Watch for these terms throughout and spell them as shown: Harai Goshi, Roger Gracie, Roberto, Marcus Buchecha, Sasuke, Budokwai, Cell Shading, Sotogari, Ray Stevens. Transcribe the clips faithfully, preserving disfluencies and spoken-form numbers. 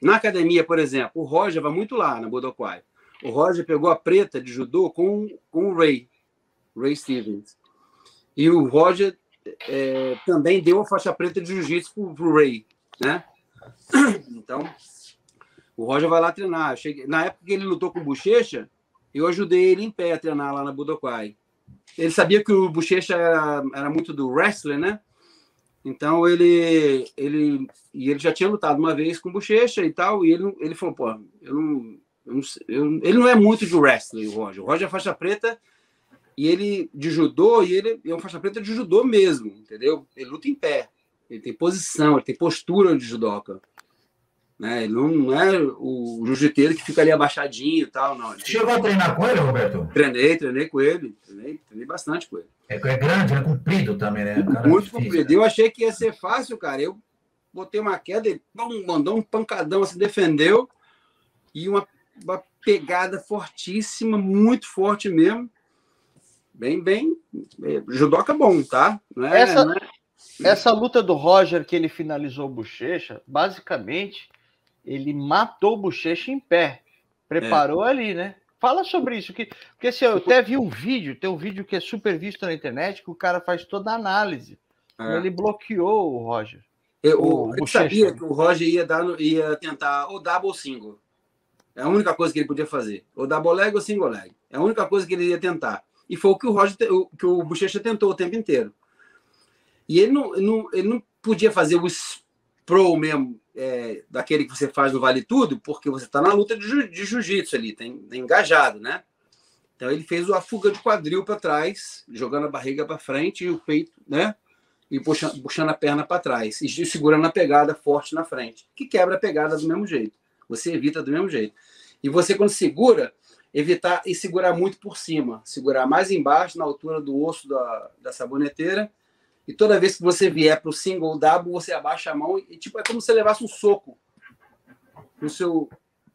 Na academia, por exemplo, o Roger vai muito lá na Budokwai. O Roger pegou a preta de judô com, com o Ray, Ray Stevens. E o Roger é, também deu a faixa preta de jiu-jitsu pro Ray, né? Então, o Roger vai lá treinar. Cheguei, na época que ele lutou com o Buchecha, eu ajudei ele em pé a treinar lá na Budokwai. Ele sabia que o Buchecha era, era muito do wrestling, né? Então, ele, ele, e ele já tinha lutado uma vez com o Buchecha e tal, e ele, ele falou, pô, eu não, eu não eu, ele não é muito de wrestling, o Roger. O Roger é faixa preta, e ele de judô, e ele é uma faixa preta de judô mesmo, entendeu? Ele luta em pé, ele tem posição, ele tem postura de judoca. Né? Ele não é o jiu-jiteiro que fica ali abaixadinho e tal, não. Ele chegou tem... a treinar com ele, Roberto? Treinei, treinei com ele, treinei, treinei bastante com ele. É, é grande, é comprido também, né? Cara, muito difícil, comprido. Né? Eu achei que ia ser fácil, cara. Eu botei uma queda, ele bom, mandou um pancadão, se defendeu, e uma, uma pegada fortíssima, muito forte mesmo. Bem, bem, bem judoca bom, tá? Não é, essa, não é... essa luta do Roger que ele finalizou o Buchecha, basicamente... Ele matou o Buchecha em pé. Preparou é. ali, né? Fala sobre isso. Que, porque assim, eu até vi um vídeo, tem um vídeo que é super visto na internet, que o cara faz toda a análise. É. Ele bloqueou o Roger. Eu, o, eu sabia que o Roger ia, dar, ia tentar ou double ou single. É a única coisa que ele podia fazer. Ou double leg ou single leg. É a única coisa que ele ia tentar. E foi o que o, Roger, que o Buchecha tentou o tempo inteiro. E ele não, não, ele não podia fazer o pro mesmo. É, daquele que você faz no Vale Tudo, porque você está na luta de, ju de jiu-jitsu ali, tá engajado, né? Então ele fez a fuga de quadril para trás, jogando a barriga para frente e o peito, né? E puxando, puxando a perna para trás, e segurando a pegada forte na frente, que quebra a pegada do mesmo jeito. Você evita do mesmo jeito. E você, quando segura, evitar e segurar muito por cima, segurar mais embaixo, na altura do osso da, da saboneteira. E toda vez que você vier para o single double, você abaixa a mão e tipo é como se você levasse um soco no seu,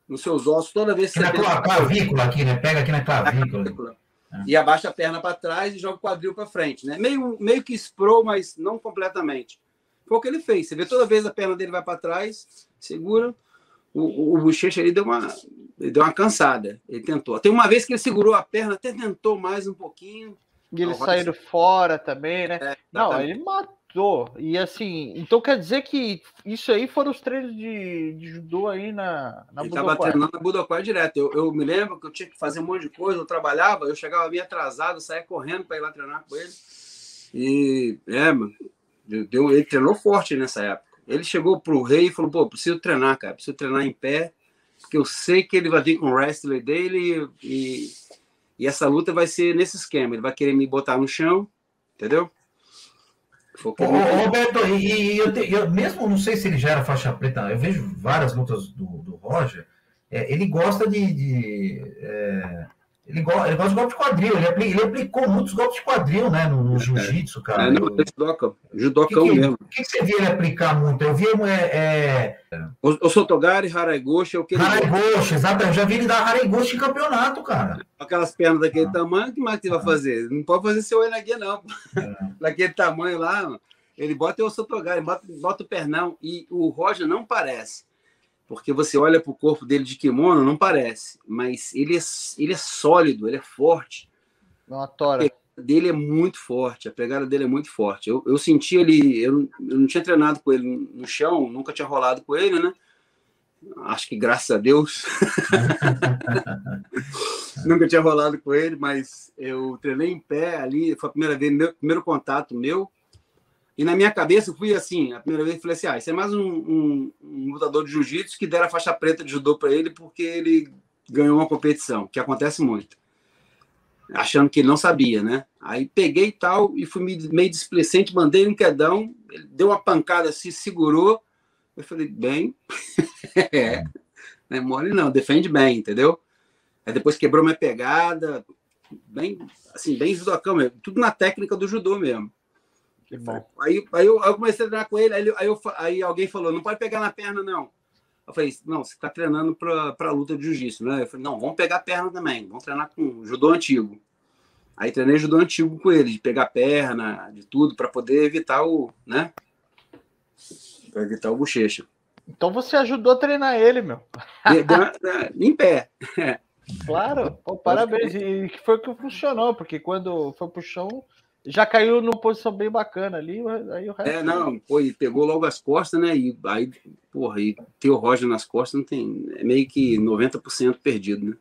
nos seus ossos. Toda vez que você pega... clavícula aqui, né? Pega aqui na clavícula. É. E abaixa a perna para trás e joga o quadril para frente, né? Meio, meio que sprawl, mas não completamente. Foi o que ele fez. Você vê toda vez a perna dele vai para trás, segura. O, o Buchecha ali deu uma, deu uma cansada. Ele tentou. Tem uma vez que ele segurou a perna, até tentou mais um pouquinho. E eles saíram fora também, né? É, não, ele matou. E assim, então quer dizer que isso aí foram os treinos de, de judô aí na, na Budokwai. Ele tava treinando na Budokwai direto. Eu, eu me lembro que eu tinha que fazer um monte de coisa, eu trabalhava, eu chegava meio atrasado, saía correndo para ir lá treinar com ele. E, é, mano, deu, ele treinou forte nessa época. Ele chegou pro Rei e falou, pô, preciso treinar, cara, preciso treinar em pé, porque eu sei que ele vai vir com o wrestler dele e... E essa luta vai ser nesse esquema. Ele vai querer me botar no chão, entendeu? Ô, Roberto, e, e eu, te, eu mesmo não sei se ele já era faixa preta, eu vejo várias lutas do, do Roger, é, ele gosta de... de é, ele, go, ele gosta de golpe de quadril, ele, apli, ele aplicou muitos golpes de quadril, né, no, no jiu-jitsu, cara. É, não, é judoca, judocão que, mesmo. O que, que você via ele aplicar muito? Eu via... É, é... O, o Sotogari, Harai Goshi, é o que ele... Harai Goshi, exato, eu já vi ele dar Harai Goshi em campeonato, cara. Aquelas pernas daquele ah. tamanho, o que mais que ele vai fazer? Não pode fazer seu enaguia, não. É. Daquele tamanho lá, ele bota o Sotogari, bota, bota o pernão. E o Roger não parece. Porque você olha pro corpo dele de kimono, não parece. Mas ele é, ele é sólido, ele é forte. Uma tora. A pegada dele é muito forte. A pegada dele é muito forte. Eu, eu senti ele... Eu, eu não tinha treinado com ele no chão, nunca tinha rolado com ele, né? Acho que graças a Deus... Nunca tinha rolado com ele, mas eu treinei em pé ali, foi a primeira vez, meu, primeiro contato meu. E na minha cabeça eu fui assim, a primeira vez eu falei assim, ah, isso é mais um, um, um lutador de jiu-jitsu que deram a faixa preta de judô para ele porque ele ganhou uma competição, que acontece muito. Achando que ele não sabia, né? Aí peguei e tal, e fui meio displicente, mandei um quedão, ele deu uma pancada assim, segurou. Eu falei, bem, é, não é mole não, defende bem, entendeu? Aí depois quebrou minha pegada, bem, assim, bem judocão mesmo, tudo na técnica do judô mesmo. Que bom. Aí, aí eu, eu comecei a treinar com ele, aí, eu, aí, eu, aí alguém falou, não pode pegar na perna, não. Eu falei, não, você está treinando para a luta de jiu-jitsu, né? Eu falei, não, vamos pegar a perna também, vamos treinar com judô antigo. Aí treinei judô antigo com ele, de pegar a perna, de tudo, para poder evitar o, né? Para evitar o Buchecha. Então você ajudou a treinar ele, meu. Em pé. Claro, pô, parabéns. E foi o que funcionou, porque quando foi pro chão, já caiu numa posição bem bacana ali. Aí o resto... É, não, foi, pegou logo as costas, né? E aí, porra, e ter o Roger nas costas não tem. É meio que noventa por cento perdido, né?